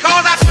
because I